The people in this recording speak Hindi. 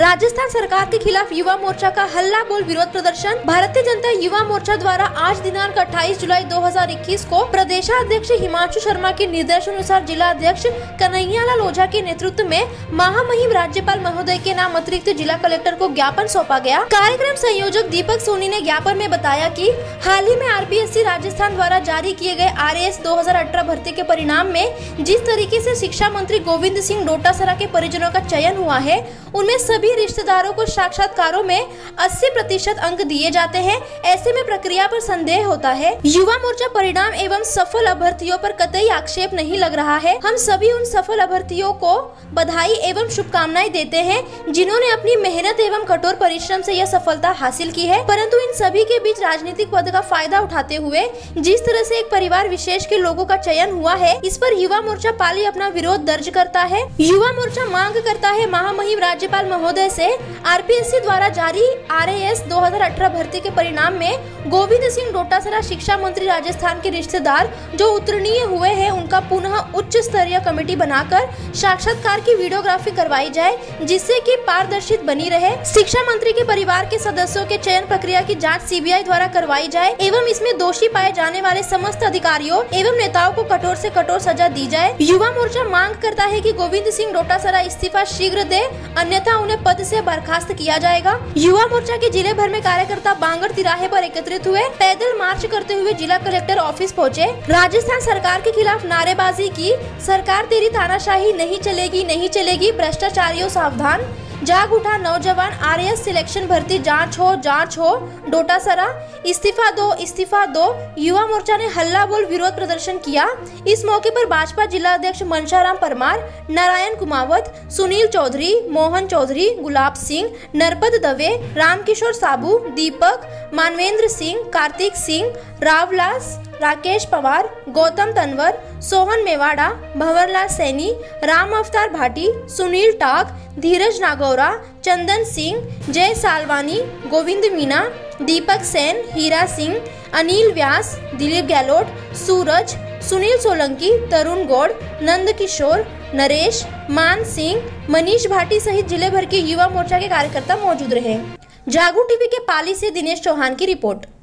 राजस्थान सरकार के खिलाफ युवा मोर्चा का हल्ला बोल विरोध प्रदर्शन। भारतीय जनता युवा मोर्चा द्वारा आज दिनांक 28 जुलाई 2021 को प्रदेशाध्यक्ष हिमांशु शर्मा के निर्देशानुसार जिला अध्यक्ष कन्हैयालाल औझा के नेतृत्व में महामहिम राज्यपाल महोदय के नाम अतिरिक्त जिला कलेक्टर को ज्ञापन सौंपा गया। कार्यक्रम संयोजक दीपक सोनी ने ज्ञापन में बताया कि हाल ही में आरपीएससी राजस्थान द्वारा जारी किए गए आरएएस 2018 भर्ती के परिणाम में जिस तरीके से शिक्षा मंत्री गोविंद सिंह डोटासरा के परिजनों का चयन हुआ है, उनमें सभी रिश्तेदारों को साक्षात्कारों में 80% अंक दिए जाते हैं। ऐसे में प्रक्रिया पर संदेह होता है। युवा मोर्चा परिणाम एवं सफल अभ्यर्थियों पर कतई आक्षेप नहीं लग रहा है। हम सभी उन सफल अभ्यर्थियों को बधाई एवं शुभकामनाएं देते हैं जिन्होंने अपनी मेहनत एवं कठोर परिश्रम से यह सफलता हासिल की है। परंतु इन सभी के बीच राजनीतिक पद का फायदा उठाते हुए जिस तरह से एक परिवार विशेष के लोगों का चयन हुआ है, इस पर युवा मोर्चा पाली अपना विरोध दर्ज करता है। युवा मोर्चा मांग करता है महामहिम राज्यपाल महोदय से आरपीएससी द्वारा जारी आरएएस 2018 भर्ती के परिणाम में गोविंद सिंह डोटासरा शिक्षा मंत्री राजस्थान के रिश्तेदार जो उत्तीर्ण हुए हैं, उनका पुनः उच्च स्तरीय कमेटी बनाकर साक्षात्कार की वीडियोग्राफी करवाई जाए, जिससे कि पारदर्शिता बनी रहे। शिक्षा मंत्री के परिवार के सदस्यों के चयन प्रक्रिया की जाँच सीबीआई द्वारा करवाई जाए एवं इसमें दोषी पाए जाने वाले समस्त अधिकारियों एवं नेताओं को कठोर से कठोर सजा दी जाए। युवा मोर्चा मांग करता है कि गोविंद सिंह डोटासरा इस्तीफा शीघ्र दे, अन्यथा उन्हें पद से बर्खास्त किया जाएगा। युवा मोर्चा के जिले भर में कार्यकर्ता बांगड़ तिराहे पर एकत्रित हुए, पैदल मार्च करते हुए जिला कलेक्टर ऑफिस पहुंचे। राजस्थान सरकार के खिलाफ नारेबाजी की। सरकार तेरी तानाशाही नहीं चलेगी, नहीं चलेगी। भ्रष्टाचारियों सावधान, जाग उठा नौजवान। आरएएस सिलेक्शन भर्ती जांच हो, जांच हो। डोटासरा इस्तीफा दो, इस्तीफा दो। युवा मोर्चा ने हल्ला बोल विरोध प्रदर्शन किया। इस मौके पर भाजपा जिला अध्यक्ष मनसाराम परमार, नारायण कुमावत, सुनील चौधरी, मोहन चौधरी, गुलाब सिंह, नरपत दवे, रामकिशोर, साबू दीपक, मानवेंद्र सिंह, कार्तिक सिंह, रावलास, राकेश, पवार गौतम, तनवर सोहन, मेवाडा भंवरलाल, सैनी राम, अवतार भाटी, सुनील टाक, धीरज नागौरा, चंदन सिंह, जय सालवानी, गोविंद मीणा, दीपक सैन, हीरा सिंह, अनिल व्यास, दिलीप गहलोत, सूरज, सुनील सोलंकी, तरुण गौड़, नंद किशोर, नरेश, मान सिंह, मनीष भाटी सहित जिले भर के युवा मोर्चा के कार्यकर्ता मौजूद रहे। जागू टीवी के पाली से दिनेश चौहान की रिपोर्ट।